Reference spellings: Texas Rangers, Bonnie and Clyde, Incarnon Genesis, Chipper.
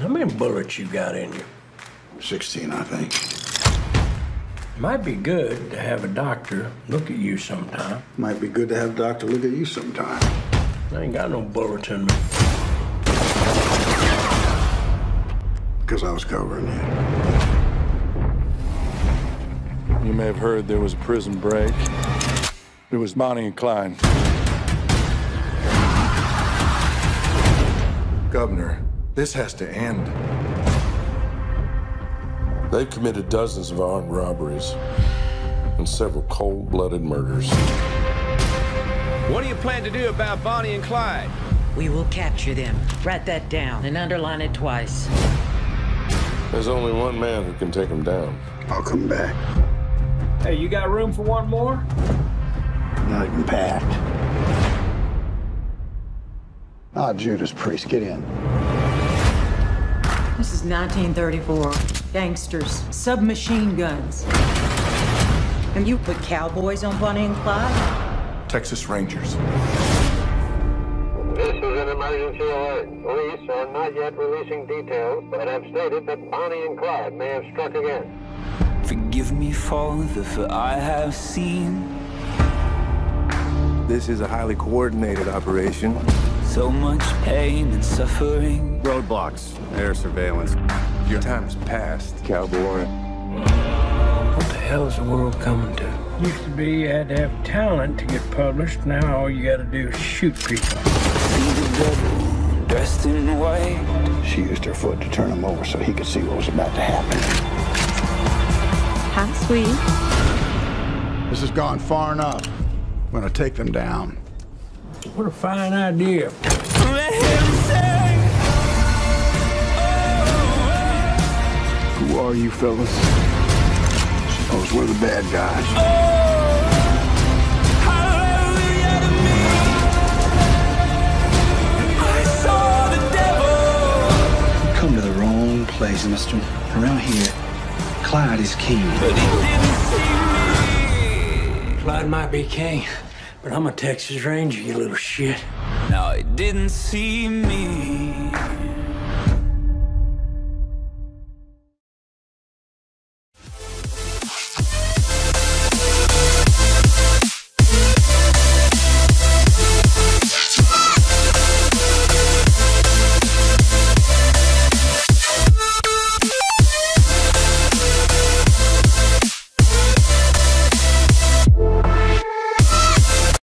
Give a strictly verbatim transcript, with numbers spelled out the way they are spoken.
How many bullets you got in you? sixteen, I think. Might be good to have a doctor look at you sometime. Might be good to have a doctor look at you sometime. I ain't got no bullets in me. Because I was covering you. You may have heard there was a prison break. It was Bonnie and Clyde. Governor, this has to end. They've committed dozens of armed robberies and several cold-blooded murders. What do you plan to do about Bonnie and Clyde? We will capture them. Write that down and underline it twice. There's only one man who can take them down. I'll come back. Hey, you got room for one more? Not even packed. Ah, Judas Priest, get in. This is nineteen thirty-four. Gangsters, submachine guns. And you put cowboys on Bonnie and Clyde? Texas Rangers. This is an emergency alert. Police are not yet releasing details, but have stated that Bonnie and Clyde may have struck again. Forgive me, Father, for I have seen. This is a highly coordinated operation. So much pain and suffering. Roadblocks, air surveillance. Your time is past, cowboy. What the hell is the world coming to? Used to be you had to have talent to get published. Now all you gotta do is shoot people. See the devil dressed in white. She used her foot to turn him over so he could see what was about to happen. How sweet. This has gone far enough. I'm gonna take them down. What a fine idea. Let him sing. Oh, oh. Who are you fellas? Suppose we're the bad guys. Oh, hallelujah to me. I saw the devil. You come to the wrong place, mister. Around here, Clyde is king. But he didn't see me. Clyde might be king. But I'm a Texas Ranger, you little shit. No, it didn't see me.